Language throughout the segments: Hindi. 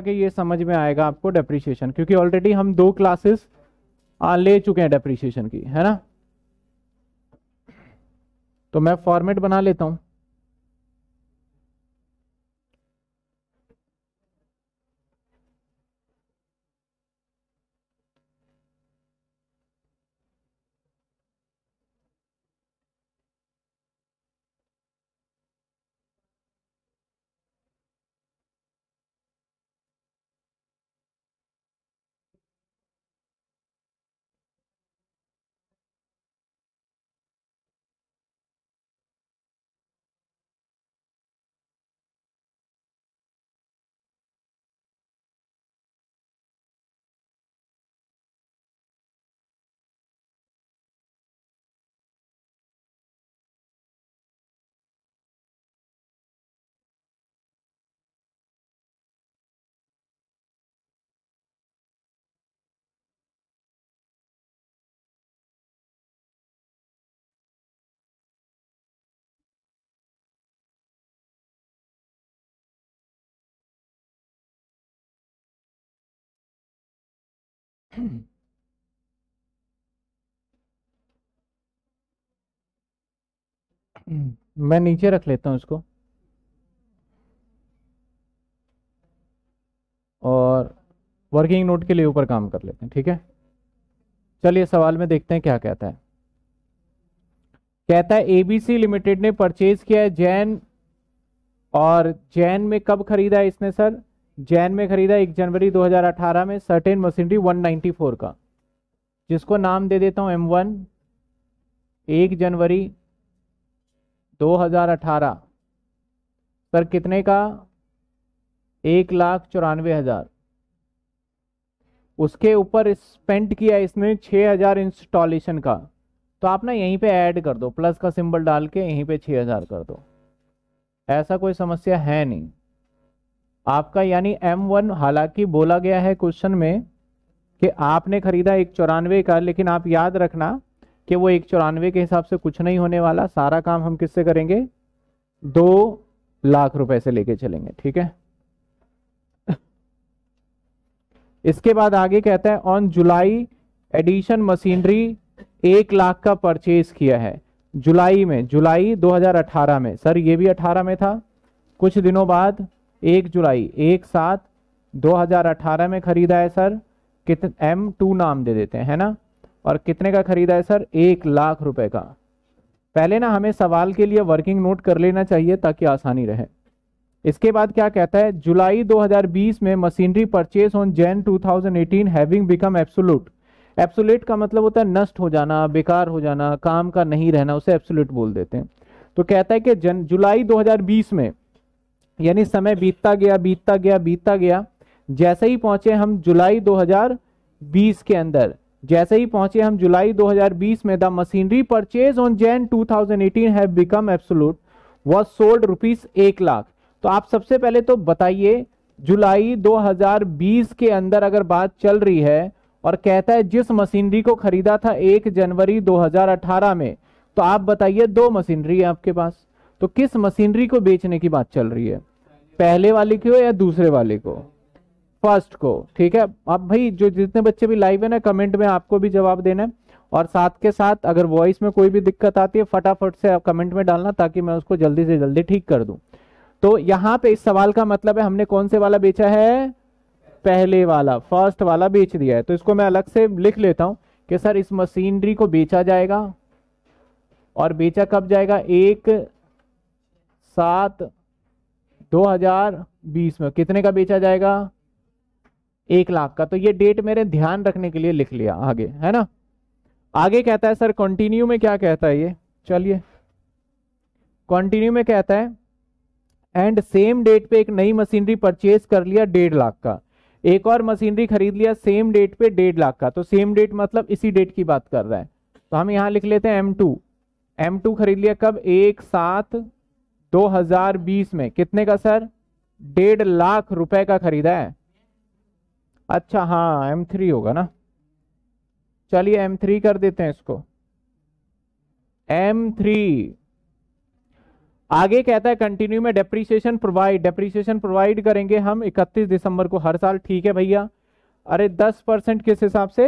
कि ये समझ में आएगा आपको डेप्रीशिएशन, क्योंकि ऑलरेडी हम दो क्लासेस ले चुके हैं डेप्रीशिएशन की, है ना। तो मैं फॉर्मेट बना लेता हूं। मैं नीचे रख लेता हूं इसको और वर्किंग नोट के लिए ऊपर काम कर लेते हैं, ठीक है। चलिए सवाल में देखते हैं क्या कहता है। कहता है एबीसी लिमिटेड ने परचेज किया है जैन, और जैन में कब खरीदा है इसने सर? जैन में खरीदा 1 जनवरी 2018 में सर्टेन मशीनरी 194 का, जिसको नाम दे देता हूं M1। 1 जनवरी 2018 पर कितने का? 1,94,000। उसके ऊपर स्पेंड किया इसने 6,000 इंस्टॉलेशन का। तो आप ना यहीं पे ऐड कर दो, प्लस का सिंबल डाल के यहीं पे 6,000 कर दो, ऐसा कोई समस्या है नहीं आपका। यानी M1, हालांकि बोला गया है क्वेश्चन में कि आपने खरीदा 194 का, लेकिन आप याद रखना कि वो 194 के हिसाब से कुछ नहीं होने वाला। सारा काम हम किससे करेंगे? 2 लाख रुपए से लेके चलेंगे, ठीक है। इसके बाद आगे कहता है on July addition machinery 1 lakh का परचेज किया है जुलाई में, जुलाई 2018 में। सर ये भी 18 में था, कुछ दिनों बाद 1 जुलाई 2018 में खरीदा है सर। कितने? M2 नाम दे देते हैं, है ना। और कितने का खरीदा है सर? 1 लाख रुपए का। पहले ना हमें सवाल के लिए वर्किंग नोट कर लेना चाहिए ताकि आसानी रहे। इसके बाद क्या कहता है? जुलाई 2020 में machinery purchase on Jan 2018 having become absolute. Absolute का मतलब होता है नष्ट हो जाना, बेकार हो जाना, काम का नहीं रहना, उसे एब्सोल्यूट बोल देते हैं। तो कहता है कि जुलाई 2020 में, यानी समय बीतता गया, जैसे ही पहुंचे हम जुलाई 2020 के अंदर, the machinery purchase on Jan 2018 have become absolute was sold ₹1 lakh. तो आप सबसे पहले तो बताइए जुलाई 2020 के अंदर अगर बात चल रही है, और कहता है जिस मशीनरी को खरीदा था 1 जनवरी 2018 में, तो आप बताइए 2 मशीनरी है आपके पास, तो किस मशीनरी को बेचने की बात चल रही है? पहले वाले की हो या दूसरे वाले को? फर्स्ट को, ठीक है। अब भाई जो जितने बच्चे भी लाइव है ना, कमेंट में आपको भी जवाब देना है, और साथ के साथ अगर वॉइस में कोई भी दिक्कत आती है फटाफट से आप कमेंट में डालना ताकि मैं उसको जल्दी से जल्दी ठीक कर दूं। तो यहाँ पे इस सवाल का मतलब है हमने कौन से वाला बेचा है? पहले वाला, फर्स्ट वाला बेच दिया है। तो इसको मैं अलग से लिख लेता हूँ कि सर इस मशीनरी को बेचा जाएगा, और बेचा कब जाएगा? 1/7/2020 में। कितने का बेचा जाएगा? 1 लाख का। तो ये डेट मेरे ध्यान रखने के लिए लिख लिया आगे, है ना। आगे कहता है सर कंटिन्यू में क्या कहता है ये? चलिए कंटिन्यू में कहता है एंड सेम डेट पे एक नई मशीनरी परचेज कर लिया 1.5 लाख का, एक और मशीनरी खरीद लिया सेम डेट पे 1.5 लाख का। तो सेम डेट मतलब इसी डेट की बात कर रहा है, तो हम यहाँ लिख लेते हैं M2 खरीद लिया कब? 1/7/2020 में। कितने का सर? 1.5 लाख रुपए का खरीदा है। अच्छा हाँ, M3 होगा ना, चलिए M3 कर देते हैं इसको। M3 आगे कहता है कंटिन्यू में डेप्रीसिएशन प्रोवाइड करेंगे हम 31 दिसंबर को हर साल। ठीक है भैया, अरे 10% किस हिसाब से?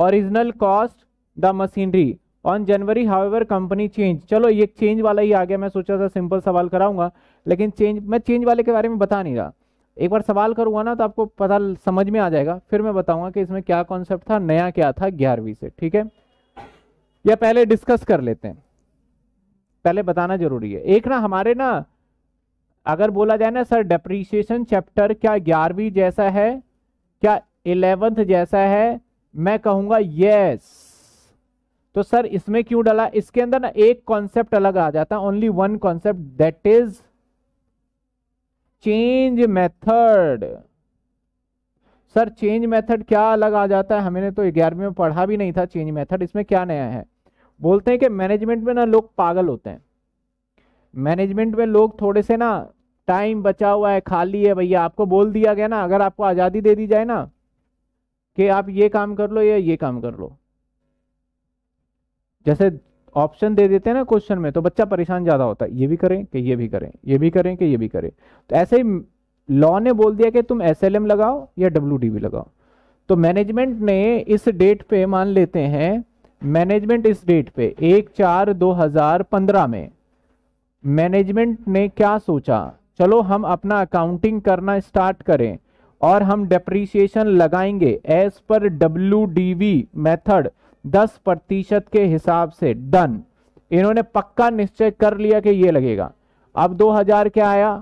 Original cost the machinery on January however company change. चलो ये चेंज वाला ही आ गया, मैं सोचा था सिंपल सवाल कराऊंगा, लेकिन मैं चेंज वाले के बारे में बता नहीं रहा। एक बार सवाल करूंगा ना तो आपको पता समझ में आ जाएगा, फिर मैं बताऊंगा कि इसमें क्या कॉन्सेप्ट था, नया क्या था 11वीं से। ठीक है, या पहले डिस्कस कर लेते हैं, पहले बताना जरूरी है। एक ना हमारे ना अगर बोला जाए ना सर डेप्रीसिएशन चैप्टर क्या 11वीं जैसा है, क्या 11th जैसा है, मैं कहूंगा यस। तो सर इसमें क्यों डाला? इसके अंदर ना एक कॉन्सेप्ट अलग आ जाता है, only one concept, that is change method. Sir change method क्या अलग आ जाता है? हमने तो 11वीं में पढ़ा भी नहीं था चेंज मेथड, इसमें क्या नया है? बोलते हैं कि मैनेजमेंट में ना लोग पागल होते हैं, मैनेजमेंट में लोग थोड़े से ना टाइम बचा हुआ है, खाली है भैया, आपको बोल दिया गया ना, अगर आपको आज़ादी दे दी जाए ना कि आप ये काम कर लो या ये काम कर लो, जैसे ऑप्शन दे देते हैं ना क्वेश्चन में, तो बच्चा परेशान ज़्यादा होता है, ये भी करें कि ये भी करें, ये भी करें कि ये भी करें। तो ऐसे ही लॉ ने बोल दिया कि तुम SLM लगाओ या WDV लगाओ। तो मैनेजमेंट ने इस डेट पे, मान लेते हैं मैनेजमेंट इस डेट पे 1/4/2015 में मैनेजमेंट ने क्या सोचा, चलो हम अपना अकाउंटिंग करना स्टार्ट करें और हम डेप्रीसिएशन लगाएंगे एज पर WDV मेथड 10% के हिसाब से। डन, इन्होंने पक्का निश्चय कर लिया कि ये लगेगा। अब 2000 क्या आया?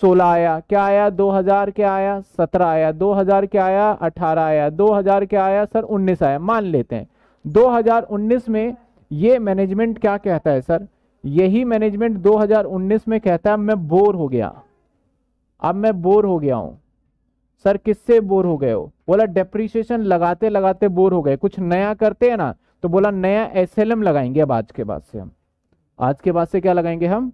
16 आया, क्या आया? 2000 क्या आया? 17 आया, 2000 क्या आया? 18 आया, 2000 क्या आया सर? 19 आया। मान लेते हैं 2019 में ये मैनेजमेंट क्या कहता है सर, यही मैनेजमेंट 2019 में कहता है मैं बोर हो गया, अब मैं बोर हो गया हूं। सर किससे बोर हो गए हो? बोला डेप्रीसिएशन लगाते लगाते बोर हो गए, कुछ नया करते हैं ना, तो बोला नया SLM लगाएंगे। अब आज के बाद से क्या लगाएंगे हम?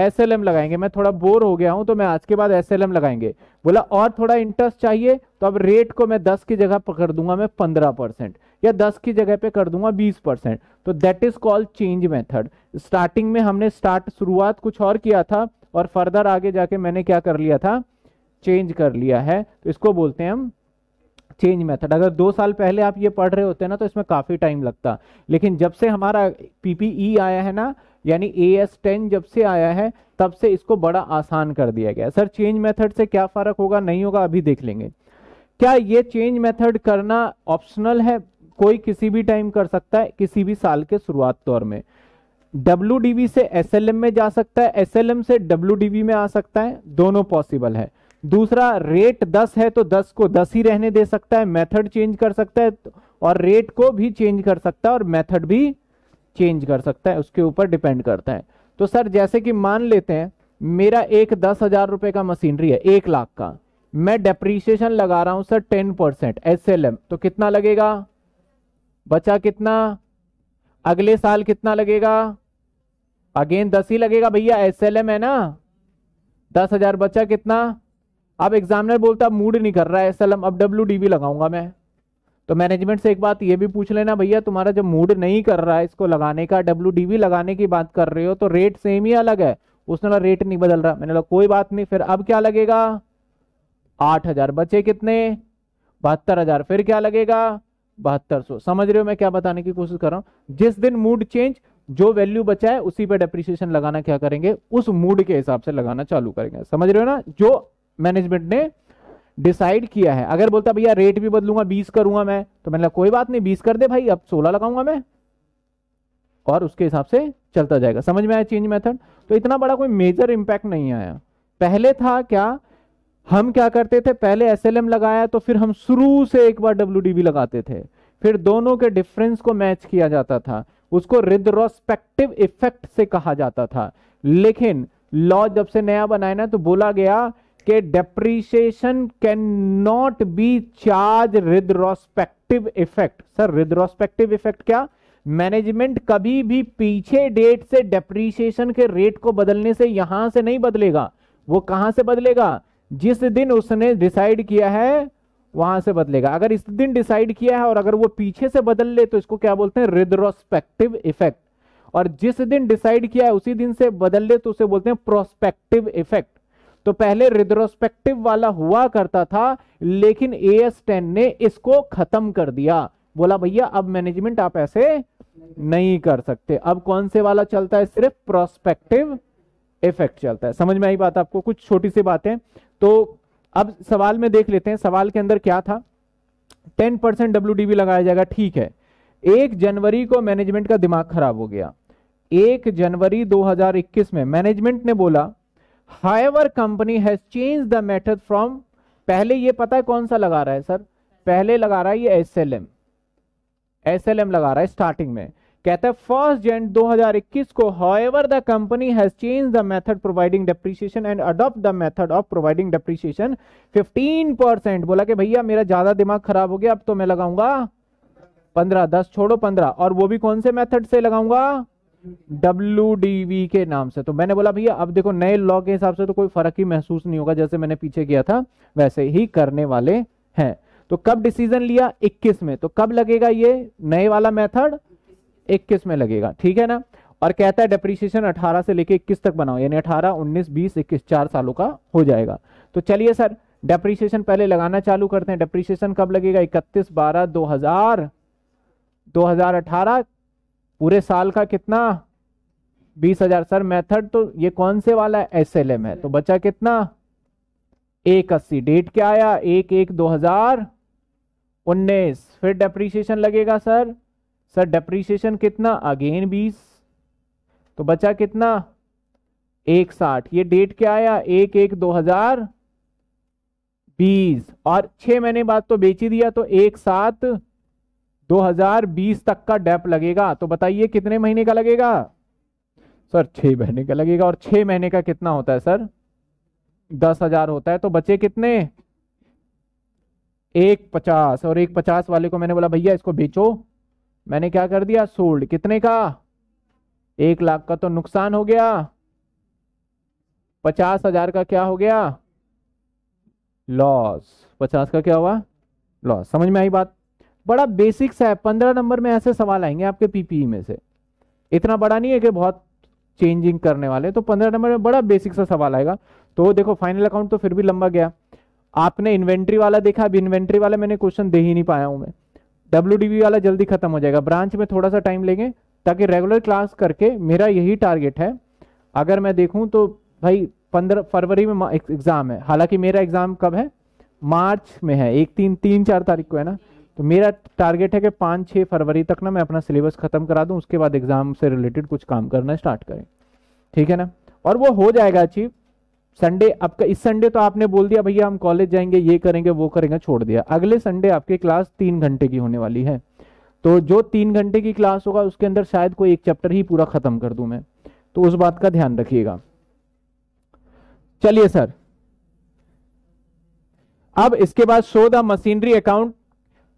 SLM लगाएंगे। मैं थोड़ा बोर हो गया हूं तो मैं आज के बाद SLM लगाएंगे। बोला और थोड़ा इंटरेस्ट चाहिए तो अब रेट को मैं 10 की जगह पर कर दूंगा मैं 15% या 10 की जगह पे कर दूंगा 20%। तो that is called change method. Starting में हमने शुरुआत कुछ और किया था और फर्दर आगे जाके मैंने क्या कर लिया था, चेंज कर लिया है, तो इसको बोलते हैं हम चेंज मेथड। अगर 2 साल पहले आप ये पढ़ रहे होते ना तो इसमें काफ़ी टाइम लगता, लेकिन जब से हमारा PPE आया है ना, यानी AS10 जब से आया है तब से इसको बड़ा आसान कर दिया गया। सर चेंज मेथड से क्या फ़र्क होगा, नहीं होगा, अभी देख लेंगे। क्या ये चेंज मेथड करना ऑप्शनल है? कोई किसी भी टाइम कर सकता है, किसी भी साल के शुरुआत दौर में। WDV से SLM में जा सकता है, SLM से WDV में आ सकता है, दोनों पॉसिबल है। दूसरा, रेट 10 है तो 10 को 10 ही रहने दे सकता है, मेथड चेंज कर सकता है और रेट को भी चेंज कर सकता है और मेथड भी चेंज कर सकता है, उसके ऊपर डिपेंड करता है। तो सर जैसे कि मान लेते हैं मेरा एक 10,000 रुपये का मशीनरी है, 1 लाख का, मैं डेप्रीसिएशन लगा रहा हूं सर 10% SLM, तो कितना लगेगा? बचा कितना? अगले साल कितना लगेगा? अगेन 10 ही लगेगा भैया, SLM है ना। 10,000 बचा कितना? अब एग्जामिनर बोलता मूड नहीं कर रहा है SLM, अब WDV लगाऊंगा मैं। तो मैनेजमेंट से एक बात ये भी पूछ लेना भैया, तुम्हारा जब मूड नहीं कर रहा है इसको लगाने का, WDV लगाने की बात कर रहे हो, तो रेट सेम ही अलग है। उसने बोला रेट नहीं बदल रहा, मैंने बोला कोई बात नहीं। फिर अब क्या लगेगा? 8,000, बचे कितने? 72,000, फिर क्या लगेगा? 7200। समझ रहे हो मैं क्या बताने की कोशिश कर रहा हूँ? जिस दिन मूड चेंज, जो वैल्यू बचा है उसी पर डेप्रीसिएशन लगाना क्या करेंगे, उस मूड के हिसाब से लगाना चालू करेंगे। समझ रहे हो ना, जो मैनेजमेंट ने डिसाइड किया है। अगर बोलता भैया रेट भी बदलूंगा 20 करूंगा मैं, तो मैंने कोई बात नहीं 20 कर दे भाई, अब 16 लगाऊंगा मैं, और उसके हिसाब से चलता जाएगा। समझ में आया चेंज मेथड? तो इतना बड़ा कोई मेजर इंपैक्ट नहीं आया। पहले था क्या, हम क्या करते थे, पहले SLM लगाया तो फिर हम शुरू से एक बार WDV लगाते थे, फिर दोनों के डिफरेंस को मैच किया जाता था, उसको रिट्रोस्पेक्टिव इफेक्ट से कहा जाता था। लेकिन लॉ जब से नया बनाया ना तो बोला गया के depreciation can not be charge retrospective effect. Sir retrospective effect क्या? मैनेजमेंट कभी भी पीछे डेट से डेप्रीसिएशन के रेट को बदलने से यहां से नहीं बदलेगा। वो कहां से बदलेगा? जिस दिन उसने डिसाइड किया है वहां से बदलेगा। अगर इस दिन डिसाइड किया है और अगर वो पीछे से बदल ले तो इसको क्या बोलते हैं? Retrospective effect. और जिस दिन डिसाइड किया है उसी दिन से बदल ले तो उसे बोलते हैं प्रोस्पेक्टिव इफेक्ट। तो पहले रिट्रोस्पेक्टिव वाला हुआ करता था, लेकिन AS10 ने इसको खत्म कर दिया, बोला भैया अब मैनेजमेंट आप ऐसे नहीं कर सकते। अब कौन से वाला चलता है? सिर्फ प्रोस्पेक्टिव इफेक्ट चलता है। समझ में आई बात आपको? कुछ छोटी सी बातें। तो अब सवाल में देख लेते हैं, सवाल के अंदर क्या था। 10% WDV लगाया जाएगा, ठीक है। 1 जनवरी को मैनेजमेंट का दिमाग खराब हो गया। 1 जनवरी 2021 में मैनेजमेंट ने बोला however company has change the method from, पहले ये पता है कौन सा लगा रहा है सर? पहले लगा रहा है ये SLM लगा रहा है स्टार्टिंग में। कहता है 1 जनवरी 2021 को however the company has change the method providing depreciation and adopt the method of providing depreciation 15%। बोला कि भैया मेरा ज्यादा दिमाग खराब हो गया, अब तो मैं लगाऊंगा 15, 10 छोड़ो 15, और वो भी कौन से मेथड से लगाऊंगा? WDV के नाम से। तो मैंने बोला भैया अब देखो नए लॉ के हिसाब से तो कोई फर्क ही महसूस नहीं होगा, जैसे मैंने पीछे किया था वैसे ही करने वाले हैं। तो कब डिसीजन लिया? 21 में। तो कब लगेगा ये नए वाला मेथड? 21 में लगेगा, ठीक है ना। और कहता है डेप्रीशिएशन 18 से लेके 21 तक बनाओ, यानी 18, 19, 20, 21 4 सालों का हो जाएगा। तो चलिए सर डेप्रीशिएशन पहले लगाना चालू करते हैं। डेप्रीशिएशन कब लगेगा? 31/12/2018, पूरे साल का कितना? 20,000। सर मेथड तो ये कौन से वाला है? SLM है। तो बचा कितना? 180। डेट क्या आया? 1/1/2019। फिर डेप्रीशिएशन लगेगा सर। सर डेप्रीशिएशन कितना? अगेन 20। तो बचा कितना? 160। ये डेट क्या आया? 1/1/2020। और 6 महीने बाद तो बेच ही दिया, तो 1/7/2020 तक का डेप लगेगा। तो बताइए कितने महीने का लगेगा? सर 6 महीने का लगेगा। और 6 महीने का कितना होता है सर? 10,000 होता है। तो बचे कितने? 150। और 150 वाले को मैंने बोला भैया इसको बेचो, मैंने क्या कर दिया? सोल्ड। कितने का? 1 लाख का। तो नुकसान हो गया 50,000 का। क्या हो गया? लॉस। 50 का क्या हुआ? लॉस। समझ में आई बात? बड़ा बेसिक्स है, 15 नंबर में ऐसे सवाल आएंगे आपके PPE में से। इतना बड़ा नहीं है कि बहुत चेंजिंग करने वाले, तो 15 नंबर में बड़ा बेसिक सा सवाल आएगा। तो देखो फाइनल अकाउंट तो फिर भी लंबा गया, आपने इन्वेंट्री वाला देखा। अब इन्वेंट्री वाला मैंने क्वेश्चन दे ही नहीं पाया हूं मैं। WDV वाला जल्दी खत्म हो जाएगा, ब्रांच में थोड़ा सा टाइम लेंगे ताकि रेगुलर क्लास करके, मेरा यही टारगेट है। अगर मैं देखूं तो भाई 15 फरवरी में एग्जाम है, हालांकि मेरा एग्जाम कब है? मार्च में है, 1, 3, 4 तारीख को है ना। तो मेरा टारगेट है कि 5-6 फरवरी तक ना मैं अपना सिलेबस खत्म करा दूं, उसके बाद एग्जाम से रिलेटेड कुछ काम करना स्टार्ट करें, ठीक है ना। और वो हो जाएगा अचीव। संडे आपका, इस संडे तो आपने बोल दिया भैया हम कॉलेज जाएंगे, ये करेंगे वो करेंगे, छोड़ दिया। अगले संडे आपकी क्लास 3 घंटे की होने वाली है, तो जो 3 घंटे की क्लास होगा उसके अंदर शायद कोई 1 चैप्टर ही पूरा खत्म कर दूं मैं, तो उस बात का ध्यान रखिएगा। चलिए सर अब इसके बाद शो द मशीनरी अकाउंट।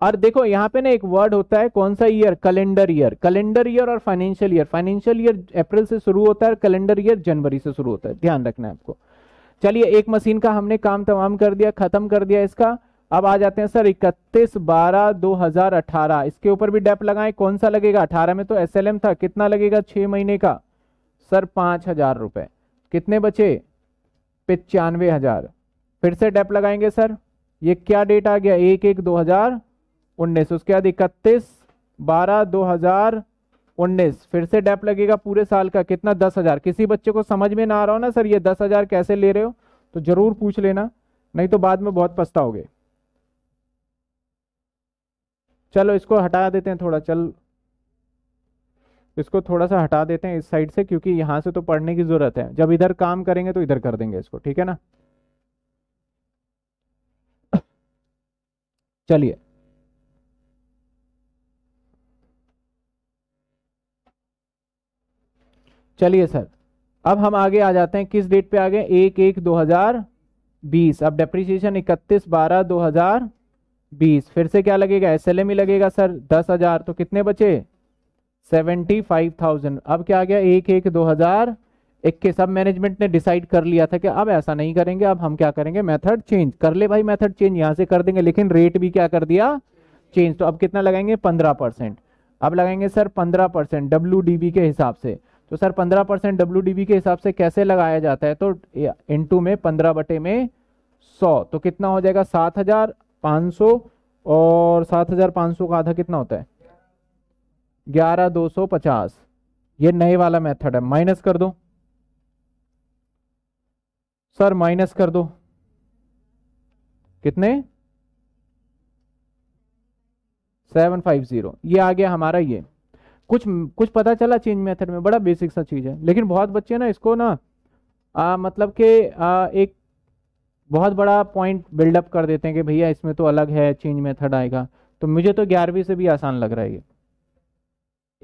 और देखो यहाँ पे ना एक वर्ड होता है, कौन सा year? Calendar year. Calendar year और फाइनेंशियल ईयर। फाइनेंशियल ईयर अप्रैल से शुरू होता है, कैलेंडर ईयर जनवरी से शुरू होता है, ध्यान रखना है आपको। चलिए एक मशीन का हमने काम तमाम कर दिया, खत्म कर दिया इसका। अब आ जाते हैं सर 31/12/2018, इसके ऊपर भी डेप लगाए, कौन सा लगेगा? 18 में तो SLM था, कितना लगेगा 6 महीने का? सर 5,000 रुपए। कितने बचे? 95,000। फिर से डेप लगाएंगे सर, ये क्या डेट आ गया? 1/1/2019। उसके बाद 31/12/2019 फिर से डेप लगेगा, पूरे साल का कितना? 10,000। किसी बच्चे को समझ में ना आ रहा हो ना सर ये 10,000 कैसे ले रहे हो, तो जरूर पूछ लेना, नहीं तो बाद में बहुत पछताओगे। चलो इसको हटा देते हैं थोड़ा, चल इसको थोड़ा सा हटा देते हैं इस साइड से, क्योंकि यहां से तो पढ़ने की जरूरत है, जब इधर काम करेंगे तो इधर कर देंगे इसको, ठीक है ना। चलिए चलिए सर अब हम आगे आ जाते हैं, किस डेट पे आ गए? 1/1/2020। अब डेप्रीशिएशन 31/12/2020 फिर से क्या लगेगा? SLM ही लगेगा सर, 10,000। तो कितने बचे? 75,000। अब क्या आ गया? 1/1/2021। अब मैनेजमेंट ने डिसाइड कर लिया था कि अब ऐसा नहीं करेंगे, अब हम क्या करेंगे? मेथड चेंज कर ले भाई, मेथड चेंज यहाँ से कर देंगे, लेकिन रेट भी क्या कर दिया? चेंज। तो अब कितना लगाएंगे? 15%। अब लगाएंगे सर 15% WDB के हिसाब से। तो सर 15% WDB के हिसाब से कैसे लगाया जाता है, तो इनटू में 15/100, तो कितना हो जाएगा 7500, और 7500 का आधा कितना होता है 11250। ये नए वाला मेथड है। माइनस कर दो सर, माइनस कर दो कितने 750। ये आ गया हमारा। ये कुछ पता चला चेंज मेथड में, बड़ा बेसिक सा चीज है, लेकिन बहुत बच्चे ना इसको ना मतलब के एक बहुत बड़ा पॉइंट बिल्डअप कर देते हैं कि भैया इसमें तो अलग है, चेंज मेथड आएगा। तो मुझे तो 11वीं से भी आसान लग रहा है ये।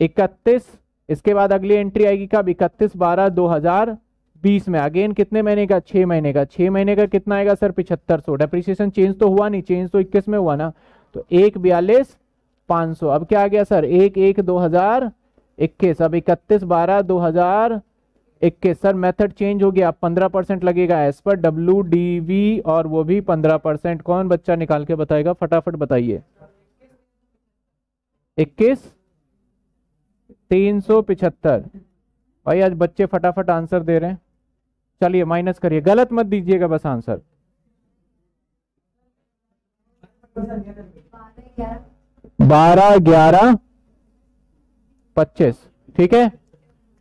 31 इसके बाद अगली एंट्री आएगी कब 31/12/2020 में। अगेन कितने महीने का 6 महीने का। 6 महीने का कितना आएगा सर 7500। डेप्रिसिएशन चेंज तो हुआ नहीं, चेंज तो 21 में हुआ ना, तो 1,42,500। अब क्या आ गया सर 1/1/2021। अब 31/12/2021 सर मेथड चेंज हो गया। 15% लगेगा एज पर WDV, और वो भी 15%। कौन बच्चा निकाल के बताएगा, फटाफट बताइए। 21,375। भाई आज बच्चे फटाफट आंसर दे रहे हैं। चलिए माइनस करिए, गलत मत दीजिएगा बस आंसर। बारह 11 25, ठीक है,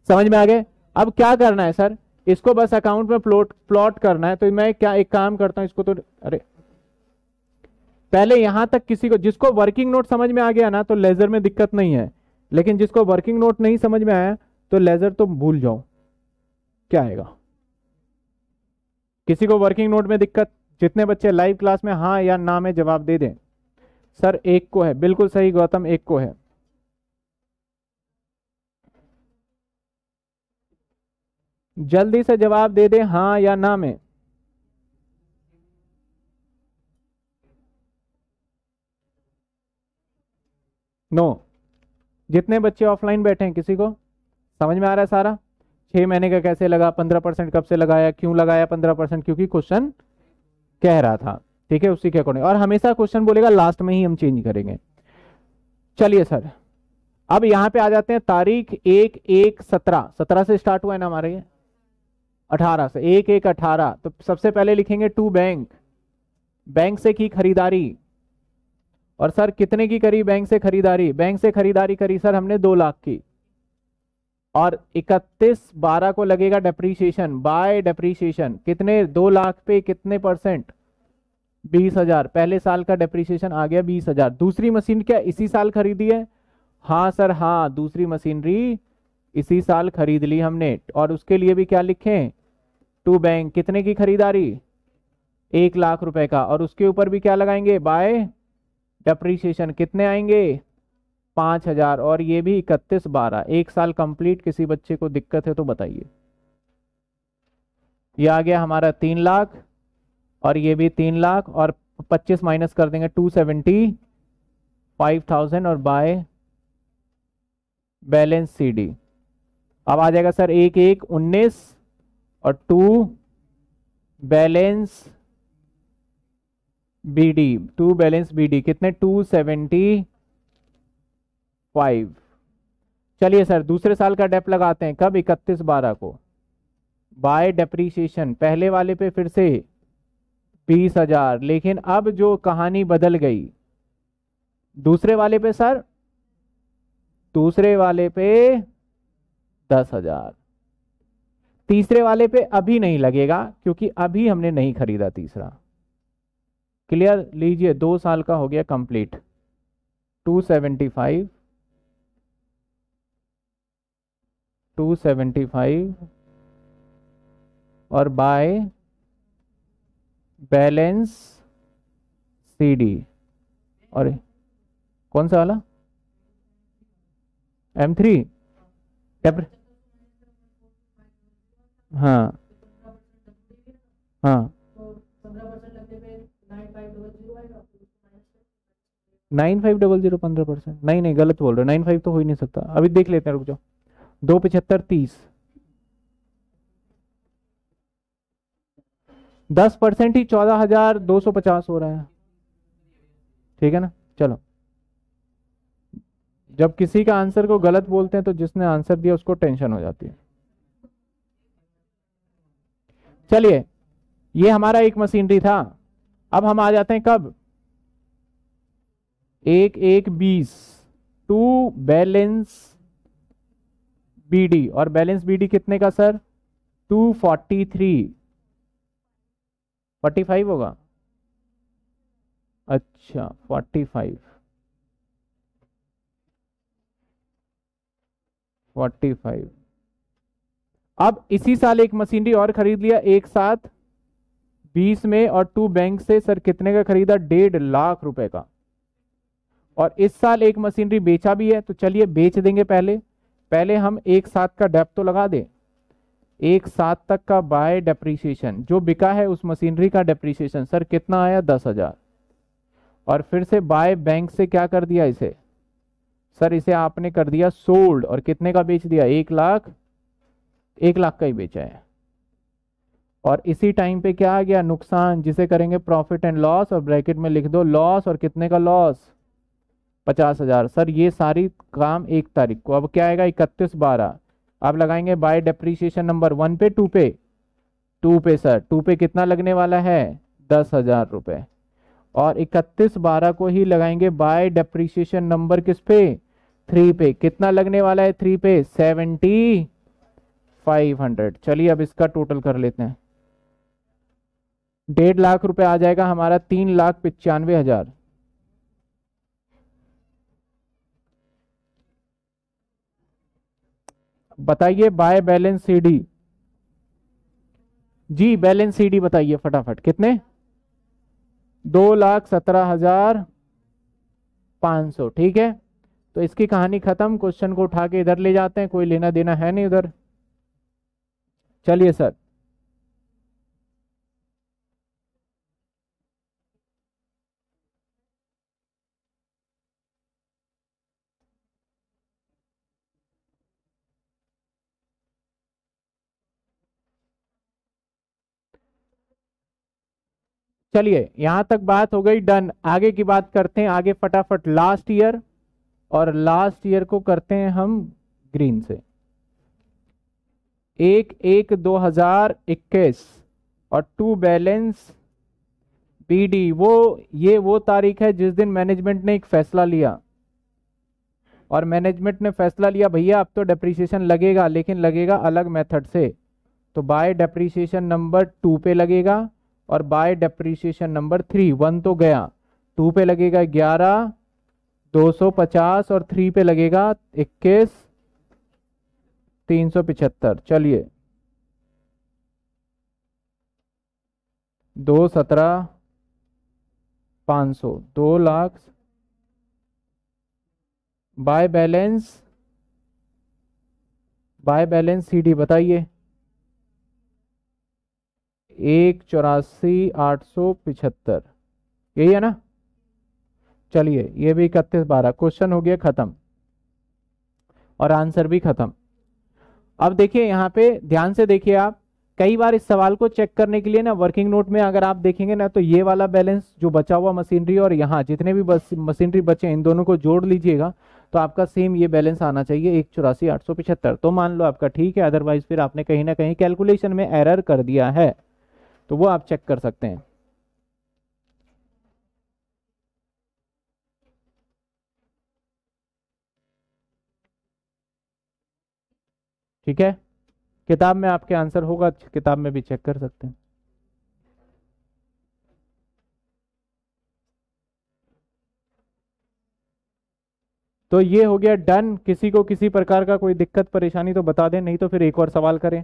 समझ में आ गए। अब क्या करना है सर, इसको बस अकाउंट में प्लॉट करना है। तो मैं क्या एक काम करता हूं, इसको तो अरे पहले यहां तक किसी को, जिसको वर्किंग नोट समझ में आ गया ना तो लेजर में दिक्कत नहीं है, लेकिन जिसको वर्किंग नोट नहीं समझ में आया तो लेजर तो भूल जाओ, क्या आएगा। किसी को वर्किंग नोट में दिक्कत, जितने बच्चे लाइव क्लास में हाँ या ना में जवाब दे दें। सर 1 को है, बिल्कुल सही गौतम, 1 को है। जल्दी से जवाब दे दें हाँ या ना में। नो, जितने बच्चे ऑफलाइन बैठे हैं, किसी को समझ में आ रहा है सारा। 6 महीने का कैसे लगा, 15% कब से लगाया, क्यों लगाया 15%, क्योंकि क्वेश्चन कह रहा था, ठीक है, उसी के अकॉर्डिंग। और हमेशा क्वेश्चन बोलेगा लास्ट में ही हम चेंज करेंगे। चलिए सर, अब यहां पे आ जाते हैं तारीख 1/1/17 से स्टार्ट हुआ है ना हमारे, ये 18 से 1/1/18। तो सबसे पहले लिखेंगे टू बैंक से की खरीदारी। और सर कितने की करी बैंक से खरीदारी, बैंक से खरीदारी करी सर हमने 2 लाख की। और 31/12 को लगेगा डेप्रीसिएशन, बाय डेप्रीसिएशन कितने 2 लाख पे कितने परसेंट 20,000। पहले साल का डेप्रीसिएशन आ गया 20,000। दूसरी मशीन क्या इसी साल खरीदी है, हाँ सर हाँ, दूसरी मशीनरी इसी साल खरीद ली हमने। और उसके लिए भी क्या लिखें टू बैंक, कितने की खरीदारी 1 लाख रुपए का। और उसके ऊपर भी क्या लगाएंगे बाय डेप्रीसिएशन, कितने आएंगे 5000। और ये भी 31/12, एक साल कंप्लीट। किसी बच्चे को दिक्कत है तो बताइए। ये आ गया हमारा 3 लाख, और ये भी 3 लाख, और 25 माइनस कर देंगे 275,000, और बाय बैलेंस CD। अब आ जाएगा सर 1/1/19 और to balance BD, to balance BD कितने 275। चलिए सर दूसरे साल का डेप लगाते हैं, कब 31/12 को, बाय डेप्रीसिएशन पहले वाले पे फिर से 20,000, लेकिन अब जो कहानी बदल गई दूसरे वाले पे सर, दूसरे वाले पे 10,000, तीसरे वाले पे अभी नहीं लगेगा क्योंकि अभी हमने नहीं खरीदा तीसरा। क्लियर, लीजिए 2 साल का हो गया कंप्लीट 275, 275 और बाय बैलेंस CD। और कौन सा वाला M3 हाँ हाँ 9500 15%। नहीं गलत बोल रहे, 95 तो हो ही नहीं सकता। अभी देख लेते हैं, रुक जाओ। 275 30, 10% ही 14,250 हो रहा है, ठीक है ना। चलो जब किसी का आंसर को गलत बोलते हैं तो जिसने आंसर दिया उसको टेंशन हो जाती है। चलिए, ये हमारा एक मशीनरी था। अब हम आ जाते हैं कब, 1-1-20 टू बैलेंस बीडी, और बैलेंस बीडी कितने का सर, 243 45 होगा, अच्छा 45 45। अब इसी साल एक मशीनरी और खरीद लिया एक साथ 20 में, और 2 बैंक से सर कितने का खरीदा, 1.5 लाख रुपए का। और इस साल एक मशीनरी बेचा भी है, तो चलिए बेच देंगे। पहले हम एक साथ का डेप तो लगा दे, एक साथ तक का बाय डेप्रीशिएशन, जो बिका है उस मशीनरी का डेप्रीशिएशन सर कितना आया, 10,000। और फिर से बाय बैंक से क्या कर दिया इसे सर, इसे आपने कर दिया सोल्ड, और कितने का बेच दिया, 1 लाख का ही बेचा है। और इसी टाइम पे क्या आ गया, नुकसान, जिसे करेंगे प्रॉफिट एंड लॉस, और ब्रैकेट में लिख दो लॉस, और कितने का लॉस, 50,000 सर। ये सारी काम 1 तारीख को। अब क्या आएगा, 31/12। अब लगाएंगे बाय डेप्रीशिएशन नंबर 1 पे, 2 पे सर, 2 पे कितना लगने वाला है, 10,000 रुपये। और 31/12 को ही लगाएंगे बाय डेप्रीशिएशन नंबर किस पे, 3 पे, कितना लगने वाला है, 3 पे 7,500। चलिए अब इसका टोटल कर लेते हैं, 1.5 लाख रुपए आ जाएगा हमारा 3,95,000। बताइए by balance CD, ji balance CD बताइए फटाफट कितने, 2,17,500। ठीक है, तो इसकी कहानी खत्म। क्वेश्चन को उठा के इधर ले जाते हैं, कोई लेना देना है नहीं उधर। चलिए सर, चलिए यहां तक बात हो गई, डन। आगे की बात करते हैं, आगे फटाफट लास्ट ईयर, और लास्ट ईयर को करते हैं हम ग्रीन से। 1-1-2021 और 2 बैलेंस बीडी, ये वो तारीख है जिस दिन मैनेजमेंट ने एक फैसला लिया, और मैनेजमेंट ने फैसला लिया भैया अब तो डेप्रीशिएशन लगेगा, लेकिन लगेगा अलग मेथड से। तो बाय डेप्रीशिएशन नंबर 2 पे लगेगा, और बाय डेप्रीशिएशन नंबर 3, 1 तो गया, 2 पे लगेगा 11 250, और 3 पे लगेगा 21 375। चलिए 2,17,500, 2 लाख बाय बैलेंस सीडी बताइए, 1,84,875, यही है ना। चलिए ये भी 31/12, क्वेश्चन हो गया खत्म और आंसर भी खत्म। अब देखिए यहाँ पे ध्यान से देखिए आप, कई बार इस सवाल को चेक करने के लिए ना वर्किंग नोट में अगर आप देखेंगे ना, तो ये वाला बैलेंस जो बचा हुआ मशीनरी, और यहाँ जितने भी मशीनरी बचे इन दोनों को जोड़ लीजिएगा, तो आपका सेम ये बैलेंस आना चाहिए 1,84,875। तो मान लो आपका ठीक है, अदरवाइज फिर आपने कहीं ना कहीं कैलकुलेशन में एरर कर दिया है, तो वो आप चेक कर सकते हैं। ठीक है, किताब में आपके आंसर होगा, किताब में भी चेक कर सकते हैं। तो ये हो गया डन। किसी को किसी प्रकार का कोई दिक्कत परेशानी तो बता दें, नहीं तो फिर एक और सवाल करें।